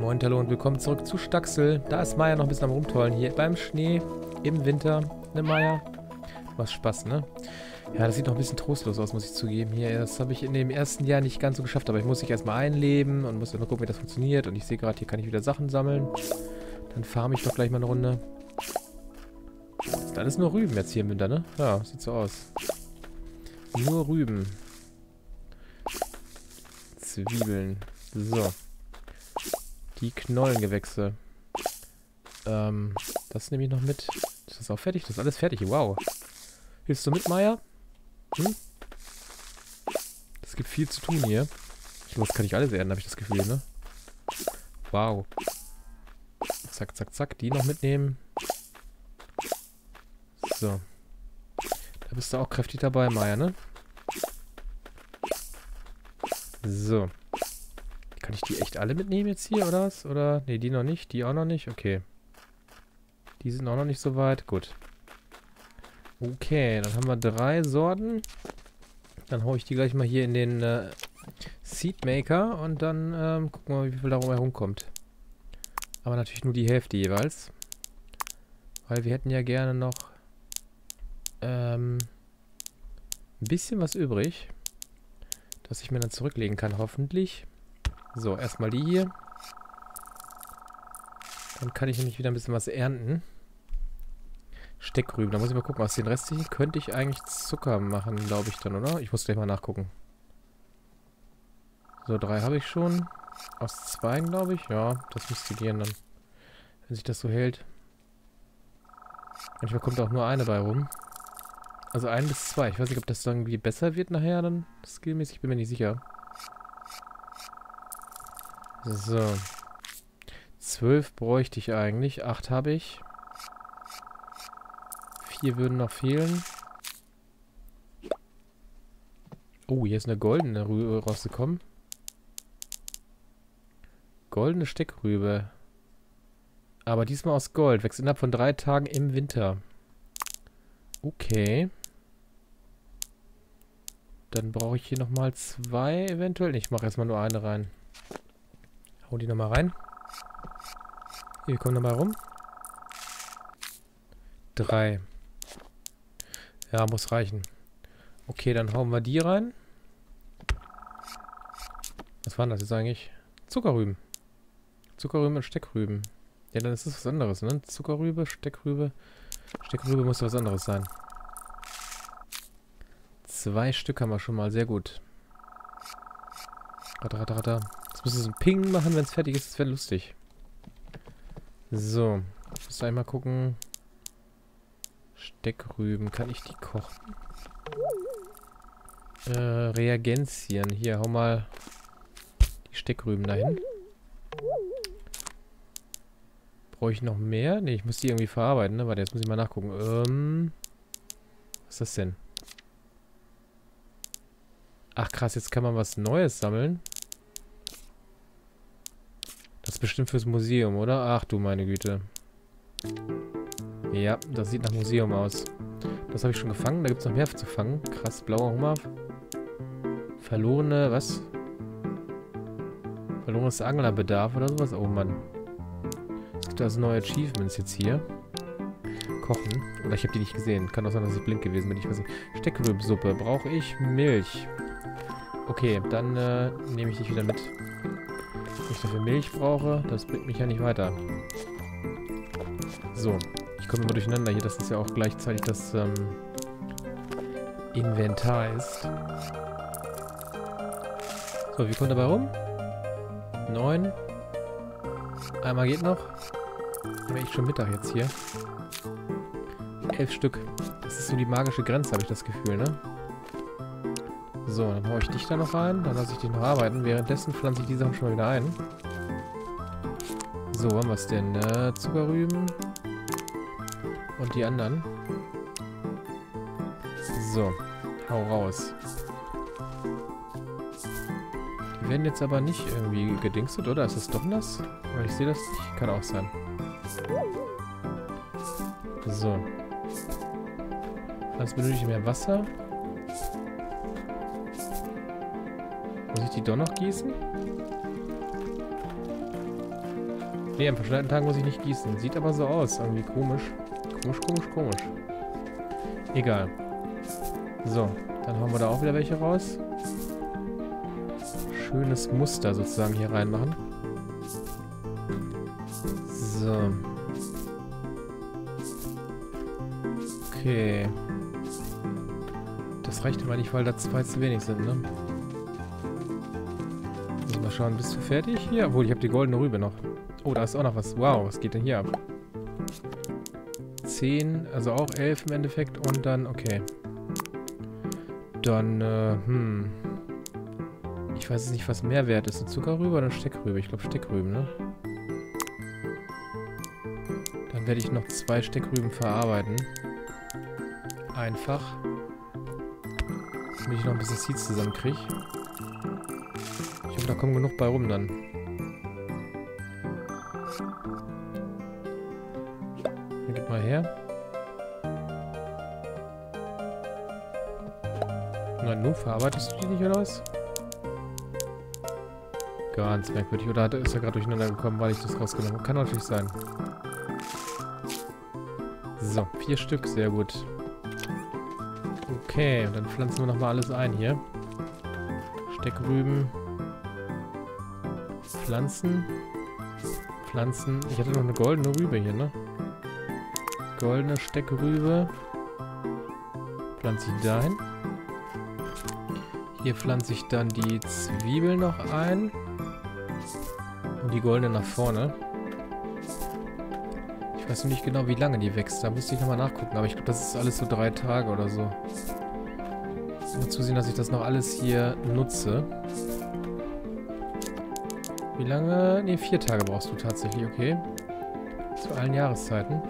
Moin, hallo und willkommen zurück zu Staxel. Da ist Maya noch ein bisschen am Rumtollen hier beim Schnee im Winter. Ne, Maya? Was Spaß, ne? Ja, das sieht noch ein bisschen trostlos aus, muss ich zugeben. Hier, das habe ich in dem ersten Jahr nicht ganz so geschafft, aber ich muss mich erstmal einleben und muss immer gucken, wie das funktioniert. Und ich sehe gerade, hier kann ich wieder Sachen sammeln. Dann farme ich doch gleich mal eine Runde. Dann ist nur Rüben jetzt hier im Winter, ne? Ja, sieht so aus. Nur Rüben. Zwiebeln. So. Die Knollengewächse. Das nehme ich noch mit. Ist das auch fertig? Das ist alles fertig. Wow. Hilfst du mit, Maya? Hm? Es gibt viel zu tun hier. Ich glaube, das kann ich alles erden, habe ich das Gefühl, ne? Wow. Zack, zack, zack. Die noch mitnehmen. So. Da bist du auch kräftig dabei, Maya, ne? So. Kann ich die echt alle mitnehmen jetzt hier, oder was? Oder? Ne, die noch nicht. Die auch noch nicht. Okay. Die sind auch noch nicht so weit. Gut. Okay, dann haben wir 3 Sorten. Dann hau ich die gleich mal hier in den Seedmaker und dann gucken wir mal, wie viel da herumkommt. Aber natürlich nur die Hälfte jeweils. Weil wir hätten ja gerne noch ein bisschen was übrig, dass ich mir dann zurücklegen kann, hoffentlich. So, erstmal die hier. Dann kann ich nämlich wieder ein bisschen was ernten. Steckrüben, da muss ich mal gucken. Aus den restlichen könnte ich eigentlich Zucker machen, glaube ich dann, oder? Ich muss gleich mal nachgucken. So, 3 habe ich schon. Aus 2, glaube ich. Ja, das müsste gehen dann. Wenn sich das so hält. Manchmal kommt auch nur eine bei rum. Also 1 bis 2. Ich weiß nicht, ob das dann irgendwie besser wird nachher dann. Skillmäßig bin mir nicht sicher. So. 12 bräuchte ich eigentlich. 8 habe ich. 4 würden noch fehlen. Oh, hier ist eine goldene Rübe rausgekommen. Goldene Steckrübe. Aber diesmal aus Gold. Wächst innerhalb von 3 Tagen im Winter. Okay. Dann brauche ich hier nochmal 2 eventuell. Ich mache erstmal nur eine rein. Hau die nochmal rein. Hier, wir kommen nochmal rum. 3. Ja, muss reichen. Okay, dann hauen wir die rein. Was waren das jetzt eigentlich? Zuckerrüben. Zuckerrüben und Steckrüben. Ja, dann ist das was anderes, ne? Zuckerrübe, Steckrübe. Steckrübe muss was anderes sein. 2 Stück haben wir schon mal. Sehr gut. Ratter, ratter, ratter. Jetzt müssen wir so einen Ping machen, wenn es fertig ist. Das wäre lustig. So. Ich muss einmal gucken. Steckrüben. Kann ich die kochen? Reagenzien. Hier, hau mal die Steckrüben dahin. Brauche ich noch mehr? Ne, ich muss die irgendwie verarbeiten, ne? Warte, jetzt muss ich mal nachgucken. Was ist das denn? Ach krass, jetzt kann man was Neues sammeln. Das ist bestimmt fürs Museum, oder? Ach du meine Güte. Ja, das sieht nach Museum aus. Das habe ich schon gefangen. Da gibt es noch mehr zu fangen. Krass, blauer Hummer. Verlorene, was? Verlorenes Anglerbedarf oder sowas? Oh Mann. Es gibt also neue Achievements jetzt hier. Kochen. Oder ich habe die nicht gesehen. Kann auch sein, dass ich blind gewesen bin. Ich weiß nicht. Steckrübensuppe. Brauche ich Milch? Okay, dann nehme ich dich wieder mit. Wenn ich dafür Milch brauche, das bringt mich ja nicht weiter. So. Ich komme immer durcheinander hier. Das ist ja auch gleichzeitig das Inventar ist. So, wir kommen dabei rum. 9. Einmal geht noch. Habe ich schon Mittag jetzt hier. 11 Stück. Das ist so die magische Grenze, habe ich das Gefühl, ne? So, dann haue ich dich da noch rein. Dann lasse ich dich noch arbeiten. Währenddessen pflanze ich die Sachen schon mal wieder ein. So, haben wir es denn? Zuckerrüben. Und die anderen. So, hau raus. Die werden jetzt aber nicht irgendwie gedingstet, oder? Ist das doch nass? Weil ich sehe das nicht. Kann auch sein. So. Sonst benötige ich mehr Wasser. Muss ich die doch noch gießen? Ne, am verschleierten Tag muss ich nicht gießen. Sieht aber so aus. Irgendwie komisch. Komisch. Egal. So, dann haben wir da auch wieder welche raus. Schönes Muster sozusagen hier reinmachen. So. Okay. Das reicht aber nicht, weil da zwei zu wenig sind, ne? Also mal schauen, bist du fertig hier? Obwohl, ich habe die goldene Rübe noch. Oh, da ist auch noch was. Wow, was geht denn hier ab? 10, also auch 11 im Endeffekt und dann, okay. Dann, ich weiß jetzt nicht, was mehr wert ist. Eine Zuckerrübe oder eine Steckrübe? Ich glaube Steckrüben, ne? Dann werde ich noch 2 Steckrüben verarbeiten. Einfach. Damit ich noch ein bisschen Seeds zusammenkriege. Ich hoffe, da kommen genug bei rum dann. Gib mal her. Na nun, verarbeitest du die nicht, oder was? Ganz merkwürdig. Oder ist er gerade durcheinander gekommen, weil ich das rausgenommen habe? Kann natürlich sein. So, 4 Stück. Sehr gut. Okay, dann pflanzen wir nochmal alles ein hier. Steckrüben. Pflanzen. Pflanzen. Ich hatte noch eine goldene Rübe hier, ne? Goldene Steckrübe. Pflanze ich dahin. Hier pflanze ich dann die Zwiebel noch ein. Und die goldene nach vorne. Ich weiß noch nicht genau, wie lange die wächst. Da müsste ich nochmal nachgucken. Aber ich glaube, das ist alles so 3 Tage oder so. Ich muss zusehen, dass ich das noch alles hier nutze. Wie lange? Ne, 4 Tage brauchst du tatsächlich. Okay. Zu allen Jahreszeiten.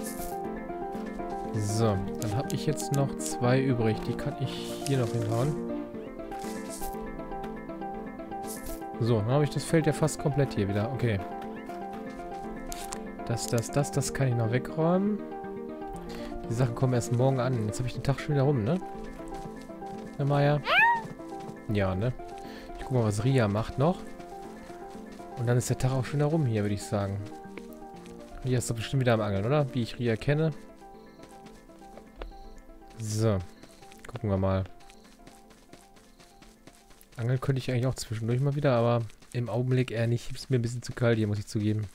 So, dann habe ich jetzt noch 2 übrig. Die kann ich hier noch hinhauen. So, dann habe ich das Feld ja fast komplett hier wieder. Okay. Das kann ich noch wegräumen. Die Sachen kommen erst morgen an. Jetzt habe ich den Tag schon wieder rum, ne? Ne, Maya? Ja, ne? Ich guck mal, was Ria macht noch. Und dann ist der Tag auch schon wieder rum hier, würde ich sagen. Ria ist doch bestimmt wieder am Angeln, oder? Wie ich Ria kenne. So, gucken wir mal. Angeln könnte ich eigentlich auch zwischendurch mal wieder, aber im Augenblick eher nicht. Ist mir ein bisschen zu kalt hier, muss ich zugeben.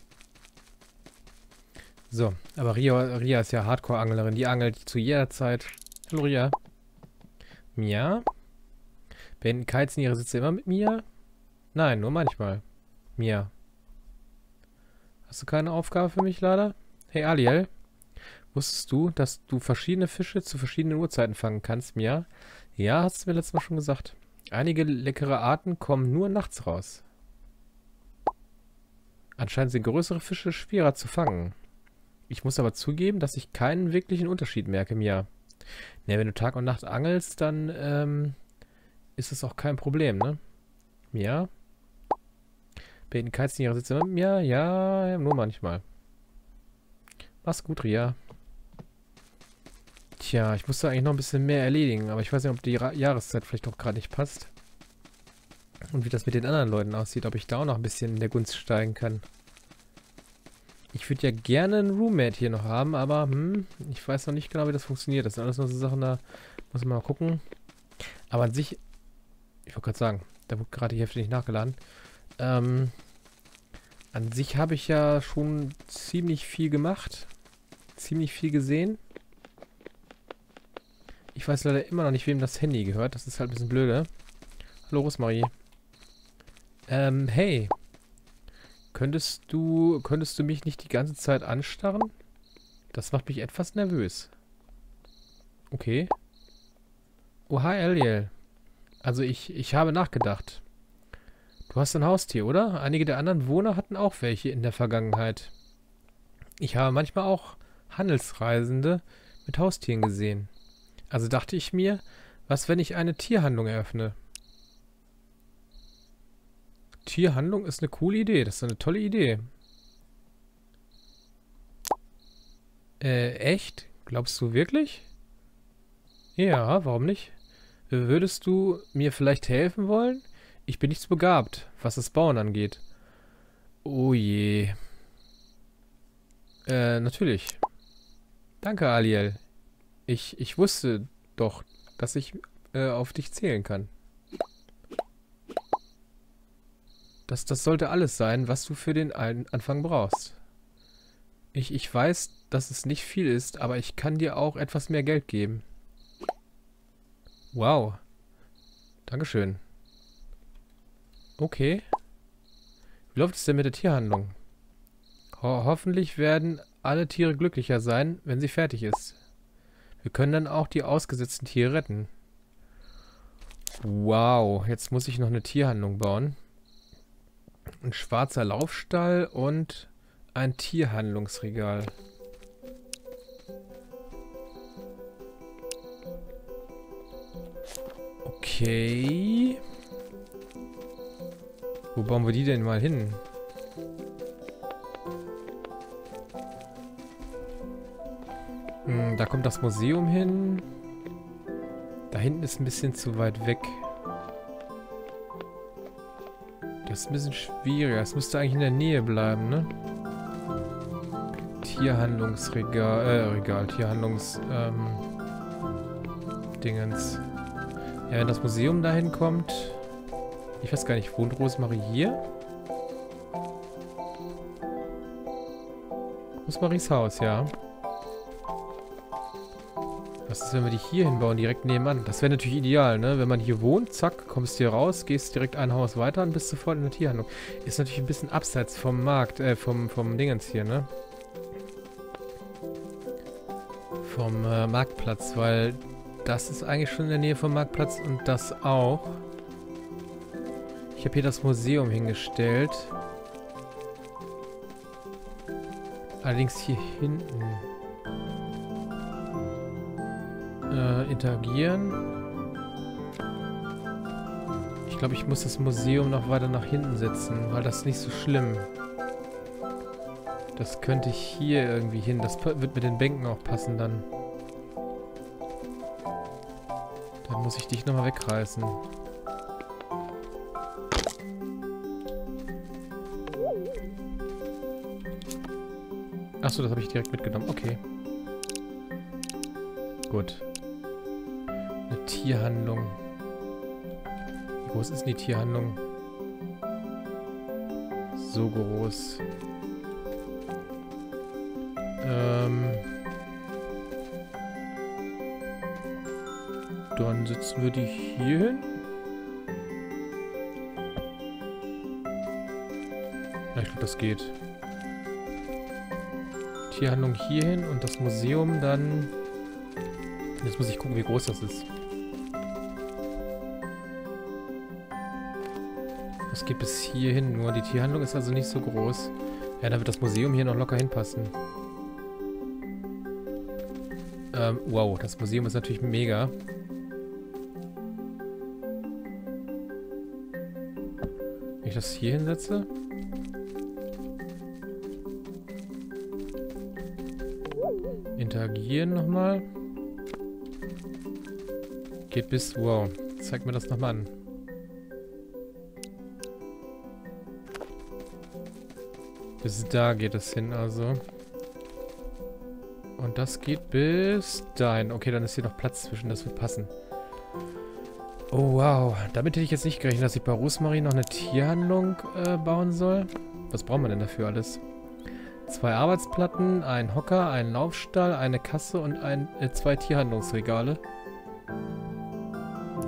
So, aber Ria ist ja Hardcore-Anglerin. Die angelt zu jeder Zeit. Hallo Ria. Mia? Keizen ihre Sitze immer mit Mia? Nein, nur manchmal. Mia. Hast du keine Aufgabe für mich, leider? Hey, Aliel. Wusstest du, dass du verschiedene Fische zu verschiedenen Uhrzeiten fangen kannst, Mia? Ja, hast du mir letztes Mal schon gesagt. Einige leckere Arten kommen nur nachts raus. Anscheinend sind größere Fische schwerer zu fangen. Ich muss aber zugeben, dass ich keinen wirklichen Unterschied merke, Mia. Ne, wenn du Tag und Nacht angelst, dann ist es auch kein Problem, ne? Mia? Beten Keizen ihre Sitze mit Mia? Ja, nur manchmal. Mach's gut, Ria. Tja, ich musste eigentlich noch ein bisschen mehr erledigen, aber ich weiß nicht, ob die Jahreszeit vielleicht auch gerade nicht passt. Und wie das mit den anderen Leuten aussieht, ob ich da auch noch ein bisschen in der Gunst steigen kann. Ich würde ja gerne einen Roommate hier noch haben, aber ich weiß noch nicht genau, wie das funktioniert. Das sind alles nur so Sachen, da muss man mal gucken. Aber an sich, ich wollte gerade sagen, da wurde gerade die Hälfte nicht nachgeladen. An sich habe ich ja schon ziemlich viel gemacht, ziemlich viel gesehen. Ich weiß leider immer noch nicht, wem das Handy gehört. Das ist halt ein bisschen blöde. Hallo, Rosmarie. Hey. Könntest du mich nicht die ganze Zeit anstarren? Das macht mich etwas nervös. Okay. Oh, hi, Eliel. Also, ich habe nachgedacht. Du hast ein Haustier, oder? Einige der anderen Wohner hatten auch welche in der Vergangenheit. Ich habe manchmal auch Handelsreisende mit Haustieren gesehen. Also dachte ich mir, was, wenn ich eine Tierhandlung eröffne? Tierhandlung ist eine coole Idee. Das ist eine tolle Idee. Echt? Glaubst du wirklich? Ja, warum nicht? Würdest du mir vielleicht helfen wollen? Ich bin nicht so begabt, was das Bauen angeht. Oh je. Natürlich. Danke, Aliel. Ich wusste doch, dass ich auf dich zählen kann. Das sollte alles sein, was du für den Anfang brauchst. Ich weiß, dass es nicht viel ist, aber ich kann dir auch etwas mehr Geld geben. Wow. Dankeschön. Okay. Wie läuft es denn mit der Tierhandlung? Hoffentlich werden alle Tiere glücklicher sein, wenn sie fertig ist. Wir können dann auch die ausgesetzten Tiere retten. Wow, jetzt muss ich noch eine Tierhandlung bauen. Ein schwarzer Laufstall und ein Tierhandlungsregal. Okay. Wo bauen wir die denn mal hin? Da kommt das Museum hin. Da hinten ist ein bisschen zu weit weg. Das ist ein bisschen schwieriger. Das müsste eigentlich in der Nähe bleiben, ne? Tierhandlungsregal. Tierhandlungs... Dingens. Ja, wenn das Museum dahin kommt... Ich weiß gar nicht, wohnt Rosmarie hier? Rosmaries Haus, ja. Was ist, wenn wir die hier hinbauen, direkt nebenan? Das wäre natürlich ideal, ne? Wenn man hier wohnt, zack, kommst hier raus, gehst direkt ein Haus weiter und bist sofort in der Tierhandlung. Ist natürlich ein bisschen abseits vom Markt, vom Dingens hier, ne? Vom Marktplatz, weil das ist eigentlich schon in der Nähe vom Marktplatz und das auch. Ich habe hier das Museum hingestellt. Allerdings hier hinten. Interagieren. Ich glaube, ich muss das Museum noch weiter nach hinten setzen, weil das ist nicht so schlimm. Das könnte ich hier irgendwie hin. Das wird mit den Bänken auch passen dann. Dann muss ich dich nochmal wegreißen. Achso, das habe ich direkt mitgenommen. Okay. Gut. Eine Tierhandlung. Wie groß ist denn die Tierhandlung? So groß. Dann setzen wir die hier hin. Ja, ich glaube, das geht. Tierhandlung hierhin und das Museum dann... Jetzt muss ich gucken, wie groß das ist. Es geht bis hierhin nur. Die Tierhandlung ist also nicht so groß. Ja, da wird das Museum hier noch locker hinpassen. Wow, das Museum ist natürlich mega. Wenn ich das hier hinsetze... Interagieren nochmal. Geht bis... Wow. Zeig mir das nochmal an. Bis da geht es hin, also. Und das geht bis dahin. Okay, dann ist hier noch Platz zwischen. Das wird passen. Oh, wow. Damit hätte ich jetzt nicht gerechnet, dass ich bei Rosmarie noch eine Tierhandlung bauen soll. Was brauchen wir denn dafür alles? 2 Arbeitsplatten, ein Hocker, einen Laufstall, eine Kasse und 2 Tierhandlungsregale.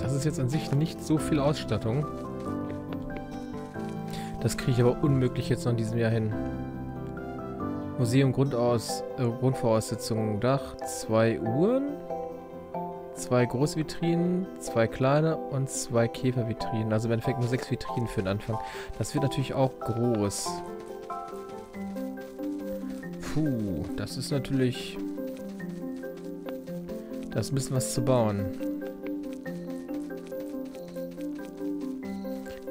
Das ist jetzt an sich nicht so viel Ausstattung. Das kriege ich aber unmöglich jetzt noch in diesem Jahr hin. Museum Grundvoraussetzungen, Dach, 2 Uhren, 2 Großvitrinen, 2 kleine und 2 Käfervitrinen. Also im Endeffekt nur 6 Vitrinen für den Anfang. Das wird natürlich auch groß. Puh, das ist natürlich... Da ist ein bisschen was zu bauen.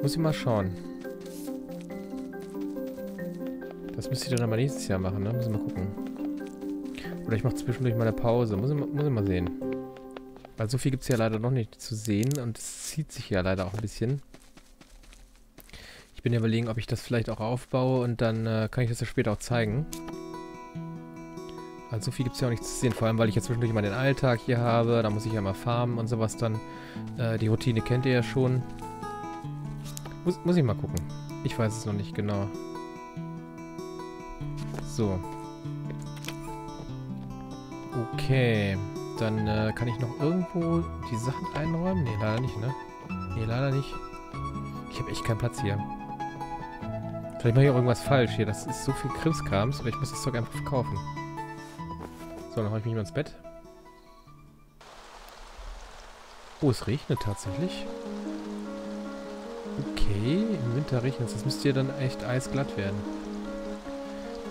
Muss ich mal schauen. Das müsste ich dann aber nächstes Jahr machen, ne? Muss ich mal gucken. Oder ich mache zwischendurch mal eine Pause. Muss ich mal sehen. Weil so viel gibt es ja leider noch nicht zu sehen. Und es zieht sich ja leider auch ein bisschen. Ich bin ja überlegen, ob ich das vielleicht auch aufbaue. Und dann kann ich das ja später auch zeigen. Also so viel gibt es ja auch nicht zu sehen, vor allem weil ich ja zwischendurch mal den Alltag hier habe, da muss ich ja mal farmen und sowas dann. Die Routine kennt ihr ja schon. Muss ich mal gucken. Ich weiß es noch nicht genau. So. Okay. Dann kann ich noch irgendwo die Sachen einräumen? Nee, leider nicht, ne? Nee, leider nicht. Ich habe echt keinen Platz hier. Vielleicht mache ich auch irgendwas falsch hier. Das ist so viel Krimskrams, aber ich muss das Zeug einfach verkaufen. So, dann hau ich mich mal ins Bett. Oh, es regnet tatsächlich. Okay, im Winter regnet es. Das müsste ja dann echt eisglatt werden.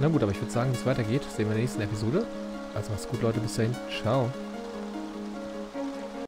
Na gut, aber ich würde sagen, wenn es weitergeht, sehen wir in der nächsten Episode. Also macht's gut, Leute. Bis dahin. Ciao.